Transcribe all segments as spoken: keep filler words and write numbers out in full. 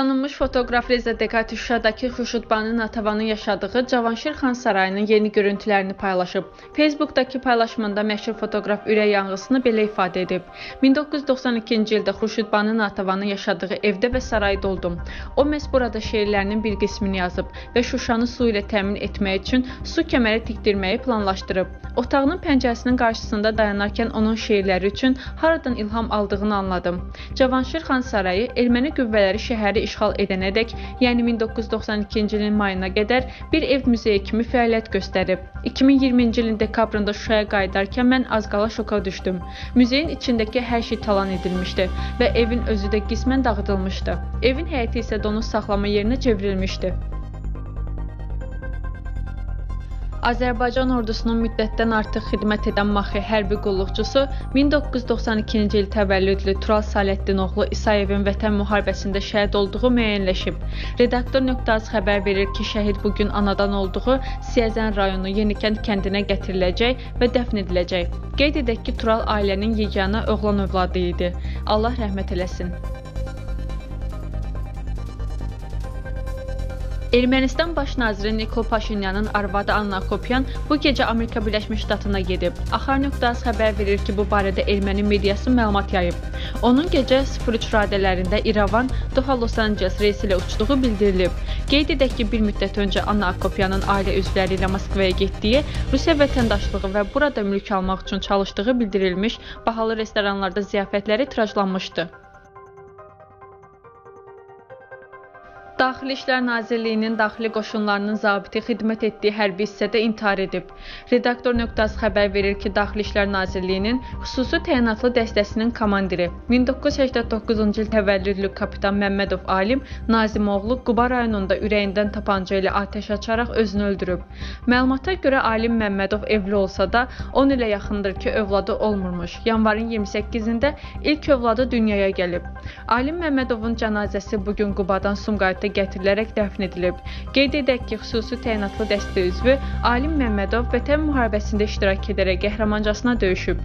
Tanınmış fotoqraf Reza Dekati Şuşadakı Xurşidbanu Natəvanın yaşadığı Cavanşirxan Sarayının yeni görüntülərini paylaşıb. Facebookdakı paylaşımında məşhur fotoqraf ürək yanğısını belə ifadə edib. min doqquz yüz doxsan ikinci ildə Xurşidbanu Natəvanın yaşadığı evdə və sarayda oldum. O məhz burada şeirlərinin bir qismini yazıb və Şuşanı su ilə təmin etmək üçün su kəməri tikdirməyi planlaşdırıb. Otağının pəncəresinin qarşısında dayanarkən onun şeirləri üçün haradan ilham aldığını anladım. Cavanşirxan Sarayı erməni qüvvələri şəhəri işğal edənədək, yəni min doqquz yüz doxsan ikinci ilin mayına qədər bir ev muzeyi kimi fəaliyyət göstərib. iki min iyirminci ilin dekabrında Şuşaya qayıdarkən mən az qala şoka düşdüm. Muzeyin içindəki hər şey talan edilmişdi və evin özü də qismən dağıdılmışdı. Evin həyəti isə donuz saxlama yerinə çevrilmişdi. Azərbaycan ordusunun müddətdən artıq xidmət edən maxi hərbi qulluqçusu min doqquz yüz doxsan ikinci il təvəllüdlü Tural Salettin oğlu İsaevin vətən müharibəsində şəhid olduğu müəyyənləşib. Redaktor.az xəbər verir ki, şəhid bugün anadan olduğu Siyəzən rayonu Yenikənd kəndinə gətiriləcək və dəfn ediləcək. Qeyd edək ki, Tural ailənin yeganə oğlan övladı idi. Allah rəhmət eləsin. Ermənistan baş naziri Nikol Paşinyanın arvadı Anna Hakobyan bu gecə Amerika Birləşmiş Ştatına gedib. Axar.az xəbər verir ki, bu barədə erməni mediası məlumat yayıb. Onun gecə sıfır üç radələrində İrəvan, Doha Los Angeles reysi ilə uçduğu bildirilib. Qeyd edək ki, bir müddət öncə Anna Hakobyanın ailə üzvləri ilə Moskvaya getdiyi, Rusiya vətəndaşlığı və burada mülk almaq üçün çalışdığı bildirilmiş, bahalı restoranlarda ziyafətləri tirajlanmışdı. Daxili İşlər Nazirliyinin daxili qoşunlarının zabiti xidmət etdiyi hərbi hissədə intihar edib. Redaktor.az xəbər verir ki, Daxili İşlər Nazirliyinin xüsusi təyinatlı dəstəsinin komandiri min doqquz yüz səksən doqquzuncu il təvəllüdlü kapitan Məmmədov Alim Nazimoğlu Quba rayonunda ürəyindən tapanca ilə atəş açaraq özünü öldürüb. Məlumata görə Alim Məmmədov evli olsa da on ilə yaxındır ki, övladı olmurmuş. Yanvarın iyirmi səkkizində ilk övladı dünyaya gəlib. Alim Məmmədovun cənazəsi bugün Qubadan Sumqayıtda gətirilərək dəfn edilib. Qeyd edək ki, xüsusi təyinatlı dəstə üzvü Alim Məmmədov vətən müharibəsində iştirak edərək qəhrəmancasına döyüşüb.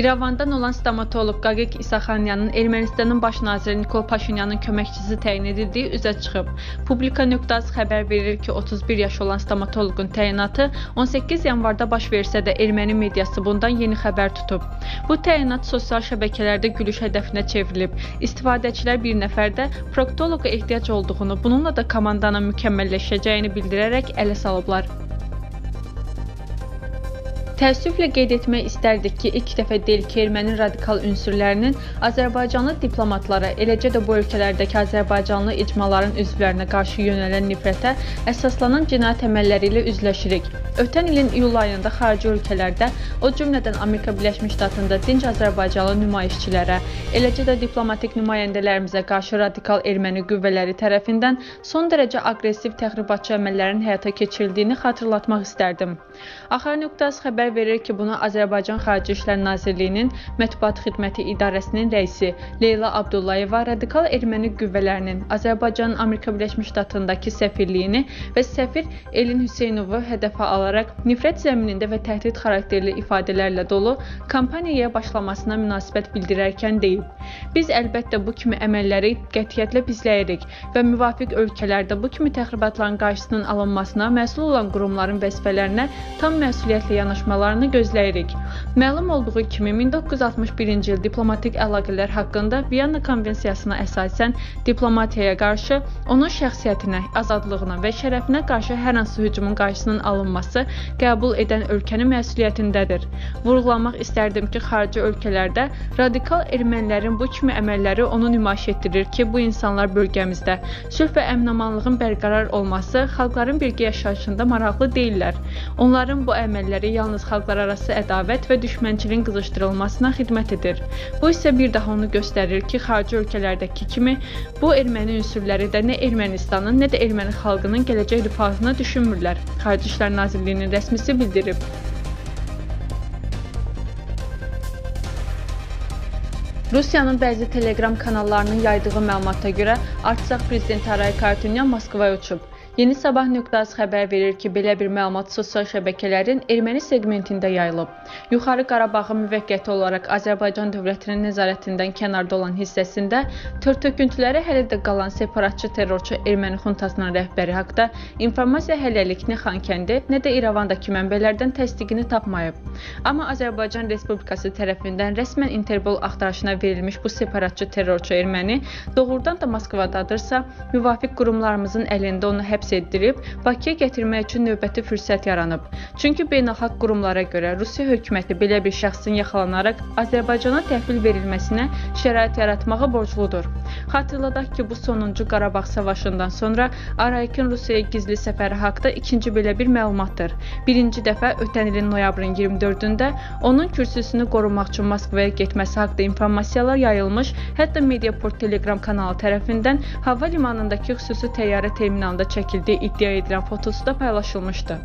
İrəvandan olan stomatoloq Qagek Isakhaniyanın Ermənistanın baş naziri Nikol Paşinyanın köməkçisi təyin edildiyi üzə çıxıb. Publika.az xəbər verir ki, otuz bir yaş olan stomatoloqun təyinatı on səkkiz yanvarda baş versə də erməni mediası bundan yeni xəbər tutub. Bu təyinat sosial şəbəkələrdə gülüş hədəfinə çevrilib. İstifadəçilər bir nəfərdə proktoloqa ehtiyac olduğunu, bununla da komandanın mükəmməlləşəcəyini bildirərək ələ salıblar. Təəssüflə qeyd etmək istərdik ki, ilk dəfə deyil ki, erməni radikal ünsürlərinin Azərbaycanlı diplomatlara, eləcə də bu ölkələrdəki Azərbaycanlı icmaların üzvlərinə qarşı yönələn nifrətə əsaslanan cinayət əməlləri ilə üzləşirik. Ötən ilin iyul ayında xarici ölkələrdə, o cümlədən Amerika Birləşmiş Ştatında dinc Azərbaycanlı nümayişçilərə, eləcə də diplomatik nümayəndələrimizə qarşı radikal erməni qüvvələri tərəfindən son dərəcə aqressiv təxribatçı əməllərin həyata keçirildiyini xatırlatmaq istərdim. Axar.az xəbər verir ki, bunu Azərbaycan Xarici İşlər Nazirliyinin Mətbuat Xidməti İdarəsinin rəisi Leyla Abdullayeva radikal erməni qüvvələrinin Azərbaycanın Amerika Birləşmiş Ştatındakı səfirliyini və səfir Elin Hüseynova hədəfə alaraq nifrət zəminində və təhdid xarakterli ifadələrlə dolu kampaniyaya başlamasına münasibət bildirərkən deyib. Biz əlbəttə bu kimi əməlləri qətiyyətlə pisləyirik və müvafiq ölkələrdə bu kimi təxribatların qarşısının alınmasına məsul olan qurumların vəzifələrinə tam məsuliyyətlə yanaşmalıdır. Gözləyirik. Məlum olduğu kimi min doqquz yüz altmış birinci il diplomatik əlaqələr haqqında Viyana konvensiyasına əsasən diplomatiyaya qarşı, onun şəxsiyyətinə, azadlığına və şərəfinə qarşı hər hansı hücumun qarşısının alınması qəbul edən ölkənin məsuliyyətindədir. Vurğulamaq istərdim ki, xarici ölkələrdə radikal ermənilərin bu kimi əməlləri onu nümayiş etdirir ki, bu insanlar bölgəmizdə sülh və əmin-amanlığın bərqərar olması xalqların birgə yaşayışında maraqlı deyillər. Onların bu əməlləri yalnız xalqlararası ədavət və düşmənçiliyin qızışdırılmasına xidmət edir. Bu isə bir daha onu göstərir ki, xarici ölkələrdəki kimi bu erməni ünsürləri də nə Ermənistanın, nə də erməni xalqının gələcək rifahını düşünmürlər, Xarici İşlər Nazirliyinin rəsmisi bildirib. Rusiyanın bəzi Telegram kanallarının yaydığı məlumata görə, Artsaq prezidenti Arayik Harutyunyan Moskvaya uçub. Yeni Sabah nöqtəsi xəbər verir ki, belə bir məlumat sosial şəbəkələrin erməni segmentində yayılıb. Yuxarı Qarabağın müvəqqəti olaraq Azərbaycan dövlətinin nəzarətindən kənarda olan hissəsində törtöküntüləri hələ də qalan separatçı terrorçu erməni xuntasının rəhbəri haqda informasiya hələlik nə Xankəndi, nə də İrəvandakı mənbələrdən təsdiqini tapmayıb. Amma Azərbaycan Respublikası tərəfindən rəsmən Interpol axtarışına verilmiş bu separatçı terrorçu erməni doğrudan da Moskvadadırsa, müvafiq qurumlarımızın əlində onu həbs etdirib, Bakıya gətirmək üçün növbəti fürsət yaranıb. Çünki beynəlxalq qurumlara görə Rusiya hökuməti belə bir şəxsin yaxalanaraq Azərbaycana təhvil verilməsinə şərait yaratmağa borcludur. Xatırladaq ki, bu sonuncu Qarabağ savaşından sonra Arayikin Rusiyaya gizli səfəri haqda ikinci belə bir məlumatdır. Birinci dəfə ötən ilin noyabrın iyirmi dördündə onun kürsüsünü qorumaq üçün Moskvaya getməsi haqda informasiyalar yayılmış, hətta Mediaport Telegram kanalı tərəfindən hava limanındakı xüsusi təyyarə terminalında çəkilmişdir. Şəkildə iddia edilən fotosu da paylaşılmışdı.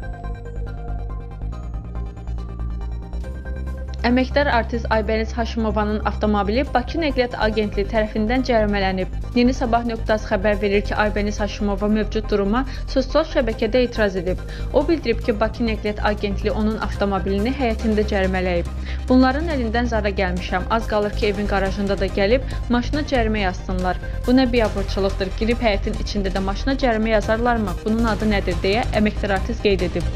Əməkdar artist Aybəniz Haşimovanın avtomobili Bakı Nəqliyyat Agentliyi tərəfindən cərimələnib. Yeni Sabah nöqtəsi xəbər verir ki, Aybəniz Haşimova mövcud duruma sosial şəbəkədə etiraz edib. O bildirib ki, Bakı Nəqliyyat Agentliyi onun avtomobilini həyətində cərimələyib. Bunların əlindən zara gəlmişəm. Az qalır ki, evin qarajında da gəlib, maşına cərimə yazsınlar. Bu nə biabırçılıqdır, girib həyətin içində də maşına cərimə yazarlarmı? Bunun adı nədir deyə əməkdar artist qeyd edib.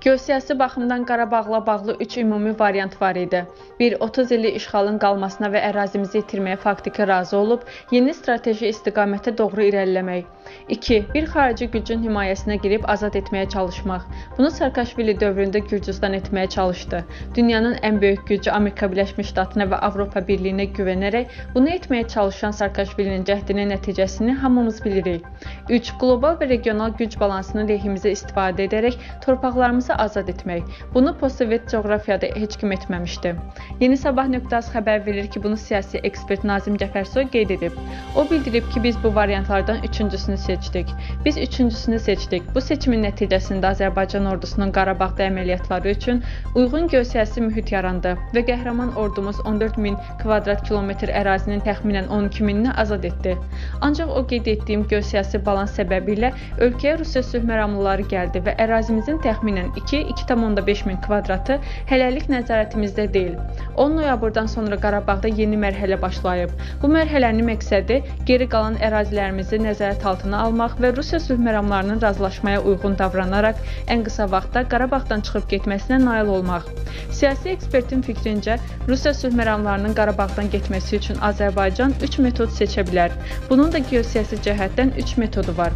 Geosiyasi baxımdan Qarabağla bağlı üç ümumi variant var idi. bir. otuz illik işğalın qalmasına və ərazimizi itirməyə faktiki razı olub, yeni strateji istiqamətə doğru irəliləmək. iki. Bir xarici gücün himayəsinə girib azad etməyə çalışmaq. Bunu Saakaşvili dövründə Gürcüstan etməyə çalışdı. Dünyanın ən böyük gücü Amerika Birləşmiş Ştatına və Avropa Birliyinə güvənərək bunu etməyə çalışan Saakaşvilinin cəhdinin nəticəsini hamımız bilirik. üç. Qlobal və regional güc balansını lehimizə istifadə edərək torpaqlarımız azad etmək. Bunu postsovet coğrafiyada heç kim etməmişdi. Yeni Sabah nöqtəsi xəbər verir ki, bunu siyasi ekspert Nazim Cəfərsəy qeyd edib. O bildirib ki, biz bu variantlardan üçüncüsünü seçdik. Biz üçüncüsünü seçdik. Bu seçimin nəticəsində Azərbaycan ordusunun Qarabağda əməliyyatları üçün uyğun geosiyasi mühit yarandı və qəhrəman ordumuz on dörd min kvadrat kilometr ərazinin təxminən on iki minini azad etdi. Ancaq o qeyd etdiyim geosiyasi balans səbəbilə ölkəyə Rusiya sülhməramlıları gəldi və ərazimizin təxminən iki tam onda beş min kvadratı hələlik nəzarətimizdə deyil. on noyabrdan sonra Qarabağda yeni mərhələ başlayıb. Bu mərhələnin məqsədi geri qalan ərazilərimizi nəzarət altına almaq və Rusiya sülhməramlarının razılaşmaya uyğun davranaraq ən qısa vaxtda Qarabağdan çıxıb getməsinə nail olmaq. Siyasi ekspertin fikrincə, Rusiya sülhməramlarının Qarabağdan getməsi üçün Azərbaycan üç metod seçə bilər. Bunun da geosiyasi cəhətdən üç metodu var.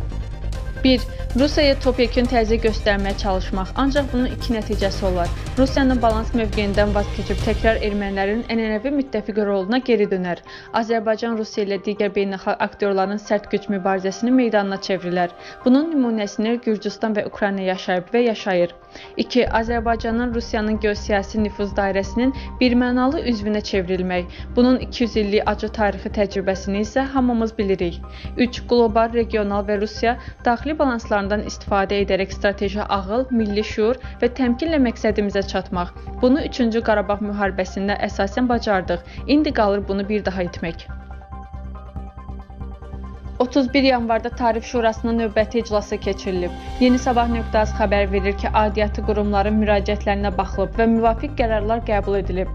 bir. Rusiyaya topyekün təzyiq göstərməyə çalışmaq, ancaq bunun iki nəticəsi olar. Rusiyanın balans mövqeyindən vaz keçib təkrar ermənilərin ənənəvi müttəfiq roluna geri dönər. Azərbaycan Rusiya ilə digər beynəlxalq aktyorların sərt güc mübarizəsini meydanına çevrilər. Bunun nümunəsini Gürcüstan və Ukrayna yaşayıb və yaşayır. iki. Azərbaycanın Rusiyanın geosiyasi nüfuz dairəsinin birmənalı üzvünə çevrilmək. Bunun iki yüz illik acı tarixi təcrübəsini isə hamımız bilirik. üç. Qlobal, regional və Rusiya daxili balanslarından istifadə edərək strateji ağıl, milli şuur və təmkinlə məqsədimizə çatmaq. Bunu üçüncü Qarabağ müharibəsində əsasən bacardıq. İndi qalır bunu bir daha etmək. otuz bir yanvarda Tarif Şurasının növbəti iclası keçirilib. Yeni Sabah nöqtəsi xəbər verir ki, aidiyyatı qurumların müraciətlərinə baxılıb və müvafiq qərarlar qəbul edilib.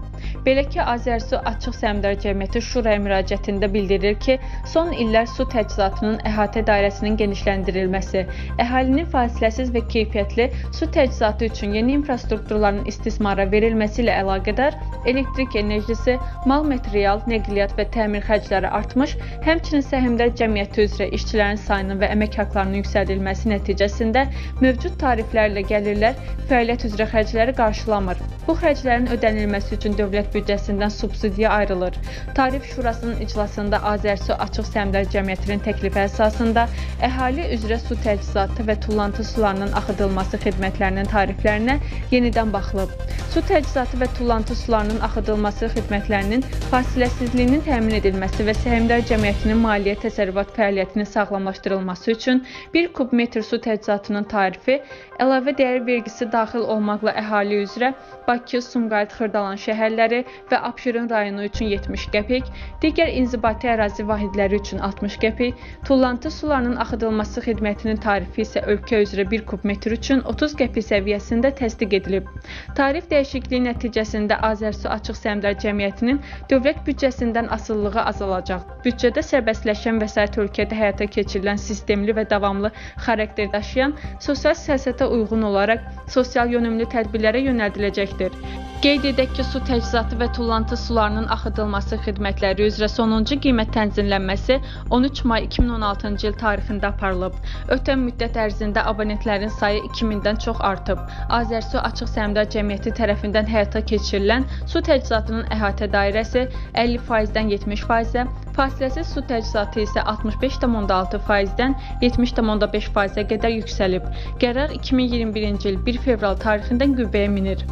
Belə ki, Azərsu Açıq Səhmdar Cəmiyyəti Şuraya müraciətində bildirir ki, son illər su təchizatının əhatə dairəsinin genişləndirilməsi, əhalinin fasiləsiz və keyfiyyətli su təchizatı üçün yeni infrastrukturların istismara verilməsi ilə əlaqədar elektrik enerjisi, mal material, nəqliyyat və təmir xərcləri artmış, həmçinin Səhmdar Cəmiyyəti üzrə işçilərin sayının və əmək haqlarının yüksəldilməsi nəticəsində mövcud tariflərlə gəlirlər fəaliyyət üzrə xərcləri qarşılamır. Bu xərclərin ödənilməsi üçün dövlət büdcəsindən subsidiya ayrılır. Tarif Şurasının iclasında Azərsu Açıq Səhmdar Cəmiyyətinin təklifi əsasında əhali üzrə su təchizatı və tullantı sularının axıdılması xidmətlərinin tariflərinə yenidən baxılıb. Su təchizatı və tullantı sularının axıdılması xidmətlərinin fasiləsizliyinin təmin edilməsi və Səhmdar Cəmiyyətinin maliyyə təsərrüfat fəaliyyətinin sağlamlaşdırılması üçün bir kub metr su təchizatının tarifi əlavə dəyər vergisi daxil olmaqla əhali üzrə Bakı, Sumqayıt, Xırdalan şəhərləri, şəhəri və Abşeron rayonu üçün yetmiş qəpik, digər inzibati ərazi vahidləri üçün altmış qəpik, tullantı sularının axıdılması xidmətinin tarifi isə ölkə üzrə bir kub metr üçün otuz qəpik səviyyəsində təsdiq edilib. Tarif dəyişikliyi nəticəsində Azərsu Açıq Səhmdar Cəmiyyətinin dövlət büdcəsindən asılılığı azalacaq. Büdcədə sərbəstləşən vəsait ölkədə həyata keçirilən sistemli və davamlı xarakter daşıyan sosial siyasətə uyğun olaraq sosial yönümlü tədbirlərə yönəldiləcəkdir. Qeyd edək ki, su təchizatı və tullantı sularının axıdılması xidmətləri üzrə sonuncu qiymət tənzimlənməsi on üç may iki min on altıncı il tarixində aparılıb. Ötən müddət ərzində abonentlərin sayı iki mindən çox artıb. Azərsu Açıq Səhmdar Cəmiyyəti tərəfindən həyata keçirilən su təchizatının əhatə dairəsi əlli faizdən yetmiş faizə, fasiləsiz su təchizatı isə altmış beş tam onda altı faizdən yetmiş tam onda beş faizə qədər yüksəlib. Qərar iki min iyirmi birinci il bir fevral tarixindən qüvvəyə minir.